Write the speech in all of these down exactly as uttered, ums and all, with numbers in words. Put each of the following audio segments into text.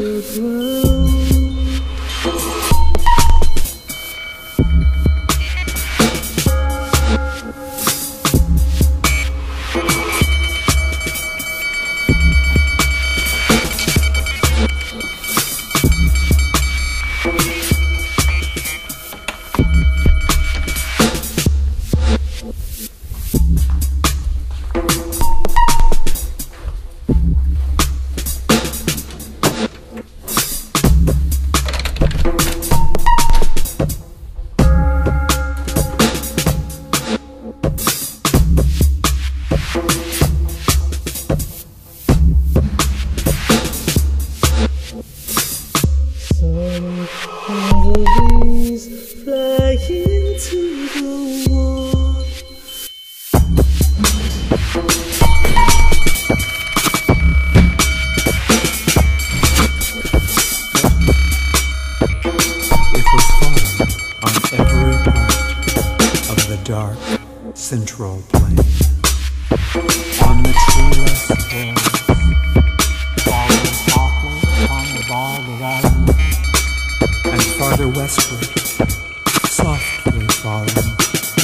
the world. Dark central plain. On the treeless hills, falling softly upon the ball around, and farther westward, softly falling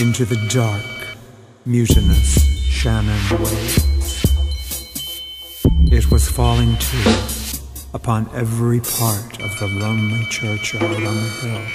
into the dark, mutinous Shannon waves. It was falling too upon every part of the lonely churchyard on the hill.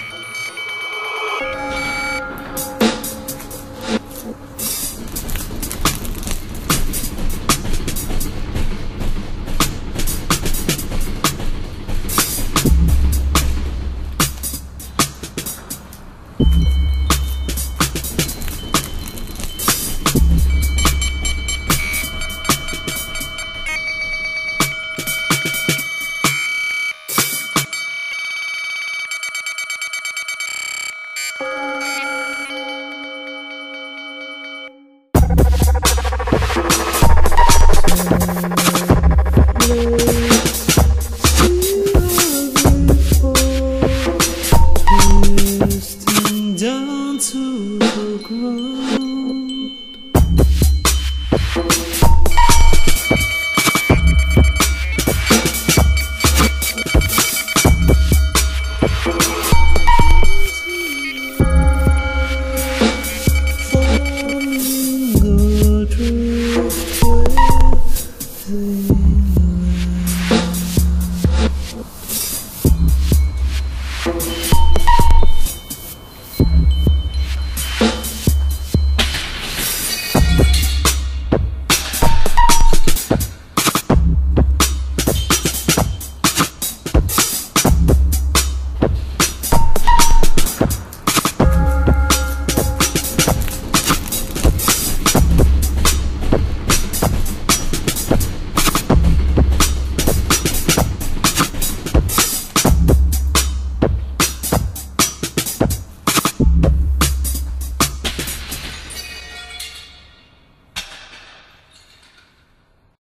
Down to the ground.